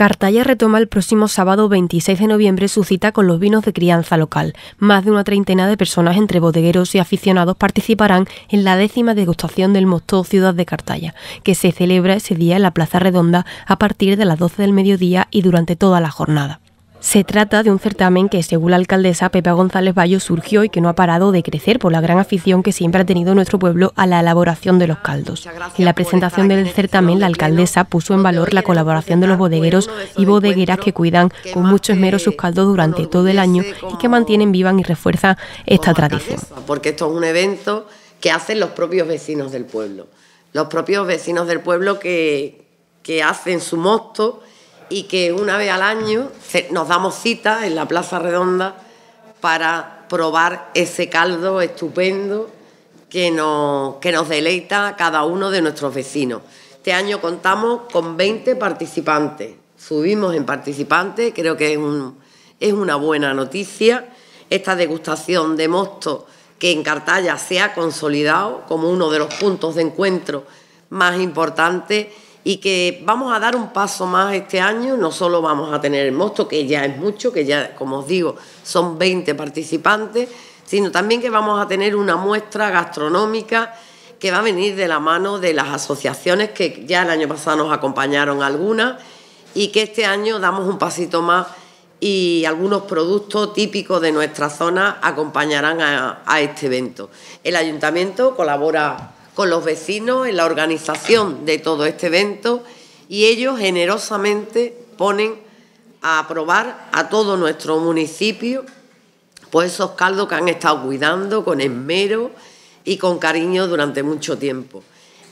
Cartaya retoma el próximo sábado 26 de noviembre su cita con los vinos de crianza local. Más de una treintena de personas entre bodegueros y aficionados participarán en la 10ª degustación del Mosto Ciudad de Cartaya, que se celebra ese día en la Plaza Redonda a partir de las 12 del mediodía y durante toda la jornada. Se trata de un certamen que, según la alcaldesa Pepe González Bayo, surgió y que no ha parado de crecer por la gran afición que siempre ha tenido nuestro pueblo a la elaboración de los caldos. En la presentación del certamen, la alcaldesa puso en valor la colaboración de los bodegueros y bodegueras que cuidan con mucho esmero sus caldos durante todo el año y que mantienen viva y refuerzan esta tradición. Porque esto es un evento que hacen los propios vecinos del pueblo. Los propios vecinos del pueblo que hacen su mosto, y que una vez al año nos damos cita en la Plaza Redonda para probar ese caldo estupendo que nos deleita cada uno de nuestros vecinos. Este año contamos con 20 participantes, subimos en participantes, creo que es una buena noticia. Esta degustación de mosto que en Cartaya se ha consolidado como uno de los puntos de encuentro más importantes, y que vamos a dar un paso más este año. No solo vamos a tener el mosto, que ya es mucho, que ya, como os digo, son 20 participantes, sino también que vamos a tener una muestra gastronómica que va a venir de la mano de las asociaciones que ya el año pasado nos acompañaron algunas, y que este año damos un pasito más y algunos productos típicos de nuestra zona acompañarán a este evento. El ayuntamiento colabora con los vecinos en la organización de todo este evento y ellos generosamente ponen a probar a todo nuestro municipio pues esos caldos que han estado cuidando con esmero y con cariño durante mucho tiempo.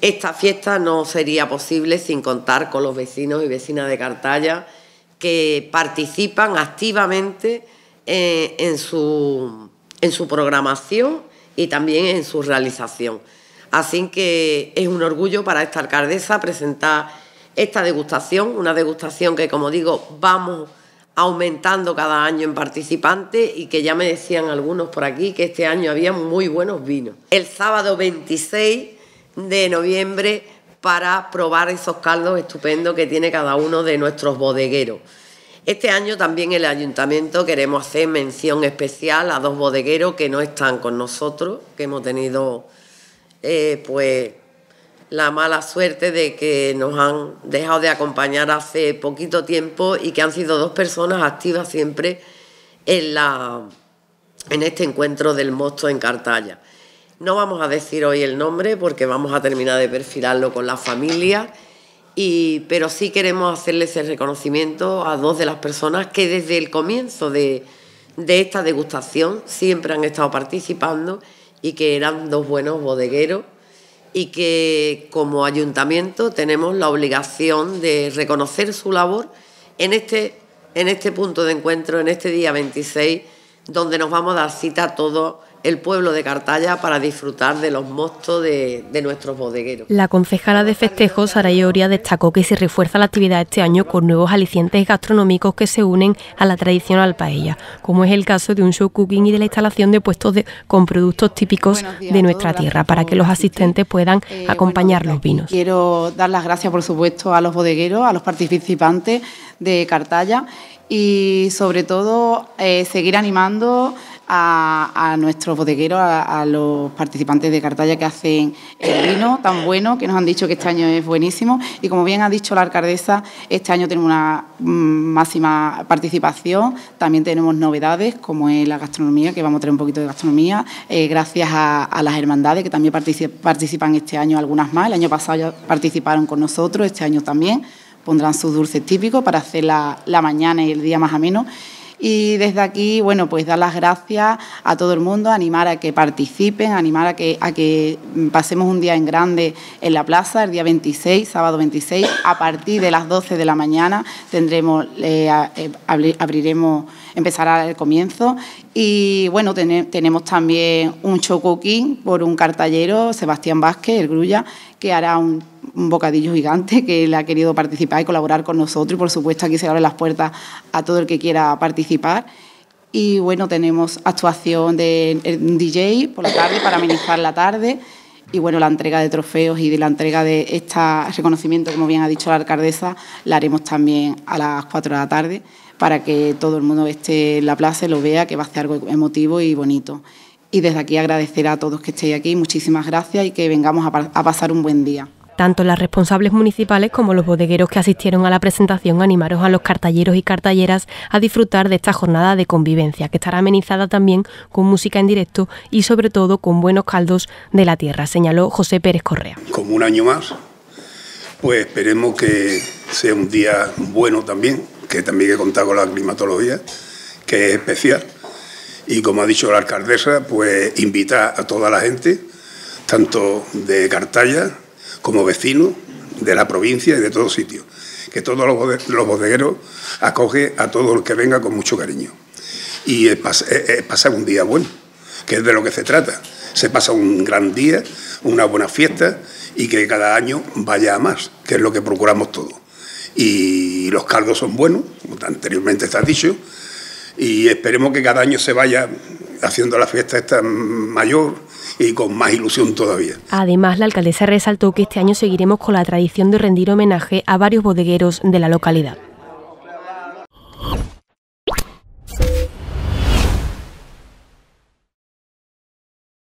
Esta fiesta no sería posible sin contar con los vecinos y vecinas de Cartaya que participan activamente en su programación y también en su realización. Así que es un orgullo para esta alcaldesa presentar esta degustación, una degustación que, como digo, vamos aumentando cada año en participantes y que ya me decían algunos por aquí que este año había muy buenos vinos. El sábado 26 de noviembre para probar esos caldos estupendos que tiene cada uno de nuestros bodegueros. Este año también el ayuntamiento queremos hacer mención especial a dos bodegueros que no están con nosotros, que hemos tenido pues la mala suerte de que nos han dejado de acompañar hace poquito tiempo y que han sido dos personas activas siempre en este encuentro del mosto en Cartaya. No vamos a decir hoy el nombre porque vamos a terminar de perfilarlo con la familia, pero sí queremos hacerles el reconocimiento a dos de las personas que desde el comienzo de esta degustación siempre han estado participando y que eran dos buenos bodegueros y que como ayuntamiento tenemos la obligación de reconocer su labor en este punto de encuentro, en este día 26, donde nos vamos a dar cita a todo el pueblo de Cartaya para disfrutar de los mostos de nuestros bodegueros. La concejala de festejos, Sara Ioria, destacó que se refuerza la actividad este año con nuevos alicientes gastronómicos que se unen a la tradicional paella, como es el caso de un show cooking y de la instalación de puestos con productos típicos de nuestra tierra, para que los asistentes puedan acompañar los vinos. Quiero dar las gracias, por supuesto, a los bodegueros, a los participantes de Cartaya y, sobre todo, seguir animando a nuestros bodegueros, a los participantes de Cartaya que hacen el vino tan bueno, que nos han dicho que este año es buenísimo, y como bien ha dicho la alcaldesa, este año tenemos una máxima participación, también tenemos novedades como es la gastronomía, que vamos a tener un poquito de gastronomía, gracias a las hermandades que también participan este año, algunas más, el año pasado ya participaron con nosotros, este año también pondrán sus dulces típicos para hacer la mañana y el día más ameno. Y desde aquí, bueno, pues dar las gracias a todo el mundo, animar a que participen, animar a que pasemos un día en grande en la plaza, el día 26, sábado 26, a partir de las 12 de la mañana tendremos, empezará el comienzo. Y bueno, tenemos también un show cooking por un cartallero, Sebastián Vázquez, el Grulla, que hará un bocadillo gigante, que él ha querido participar y colaborar con nosotros, y por supuesto aquí se abren las puertas a todo el que quiera participar. Y bueno, tenemos actuación de un DJ por la tarde para amenizar la tarde, Y bueno, la entrega de trofeos y de la entrega de este reconocimiento, como bien ha dicho la alcaldesa, la haremos también a las 4 de la tarde para que todo el mundo esté en la plaza y lo vea, que va a ser algo emotivo y bonito. Y desde aquí agradecer a todos que estéis aquí, muchísimas gracias y que vengamos a pasar un buen día. Tanto las responsables municipales como los bodegueros que asistieron a la presentación animaron a los cartalleros y cartalleras a disfrutar de esta jornada de convivencia, que estará amenizada también con música en directo y sobre todo con buenos caldos de la tierra, señaló José Pérez Correa. Como un año más, pues esperemos que sea un día bueno también hay que contar con la climatología, que es especial. Y como ha dicho la alcaldesa, pues invitar a toda la gente, tanto de Cartaya como vecinos de la provincia y de todos sitios, que todos los bodegueros acogen a todo el que venga con mucho cariño. Y pasar un día bueno, que es de lo que se trata. Se pasa un gran día, una buena fiesta y que cada año vaya a más, que es lo que procuramos todos. Y los caldos son buenos, como anteriormente está dicho, y esperemos que cada año se vaya haciendo la fiesta esta mayor y con más ilusión todavía. Además, la alcaldesa resaltó que este año seguiremos con la tradición de rendir homenaje a varios bodegueros de la localidad.